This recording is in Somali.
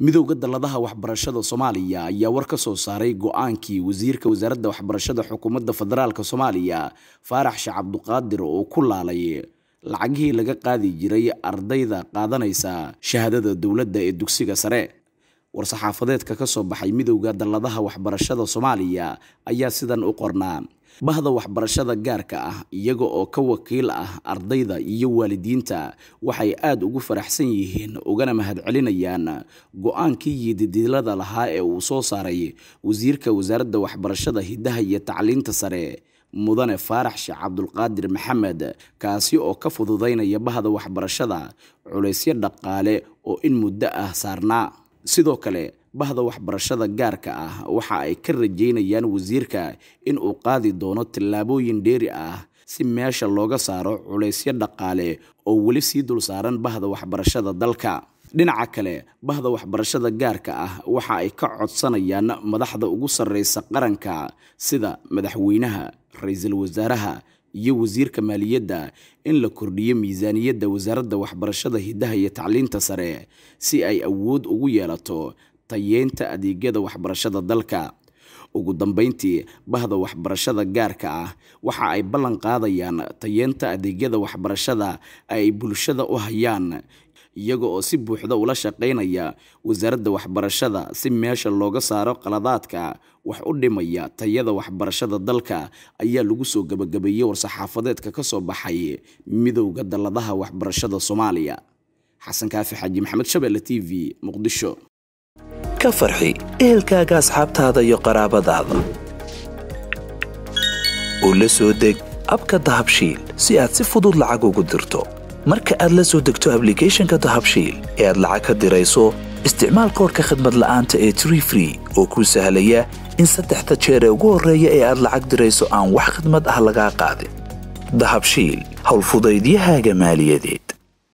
Midowga Dalladaha Waxbarashada Soomaaliya ayaa war ka soo saaray go'aankii wasiirka wasaaradda waxbarashada xukuumadda federaalka Soomaaliya Faarax Sheekh C/qaadir oo ku laalay lacagihii laga qaadi jiray ardayda qaadanaysa shahaadada dawladda ee dugsiga sare. War saxaafadeedka ka soo baxay Midowga Dalladaha Waxbarashada Soomaaliya ayaa sidan u qornaa bahda waxbarashada gaarka ah iyaga oo ka wakiil ah ardayda iyo waalidiinta waxay aad ugu faraxsan yihiin ugana mahadcelinayaan go'aankii yididiilada lahaa ee uu soo saaray wasiirka wasaaradda waxbarashada hidaha iyo tacliinta sare mudane Faarax Sheekh C/qaadir Mohammed kaasi oo ka fududeynaya bahda waxbarashada culeysyo dhaqaale oo in muddo ah saarnaa sidoo kale bahda waxbarashada gaarka ah waxa ay ka rajeynayaan wasiirka in uu qaadi doono tillaabooyin dheeri ah si meesha looga saaro culeysyo dhaqaale oo weli sii dul saaran bahda waxbarashada dalka dhinaca kale bahda waxbarashada gaarka ah waxa ay ka codsanayaan madaxda ugu sarreysa qaranka sida madaxweynaha ra'iisul wasaaraha iyo wasiirka maaliyadda in la kordhiyo miisaaniyadda wasaaradda waxbarashada hidaha iyo tacliinta sare si ay awood ugu yeelato tayeenta adeegyada waxbarashada dalka ugu dambeyntii bahda waxbarashada gaarka ah waxa ay ballan qaadayaan tayeenta adeegyada waxbarashada ay bulshada u hayaan iyaga oo si buuxda ula shaqeynaya wasaaradda waxbarashada si meesha looga saaro qaladaadka wax u dhimaya tayada waxbarashada dalka ayaa lagu soo gabagabeeyay war saxaafadeedka ka soo baxay Midowga Dalladaha Waxbarashada Soomaaliya Xasan kaafi xaji Maxamed Shabela tiwi Muqdisho ka farxi eelkaaga asxaabtaada iyo qaraabadaada oo la soo deg abka dahabshiil si aad si fudud lacag ugu dirto marka aad la soo degto application-ka dahabshiil ee aad lacag ka dirayso isticmaal koodka khidmad la'aanta ee TREE oo kuu sahlaya in saddexda jeer ee ugu horeeya ee aad lacag dirayso aan wax khidmad ah laga qaadin dahabshiil hawl fudaydiyahaaga maaliyadeed.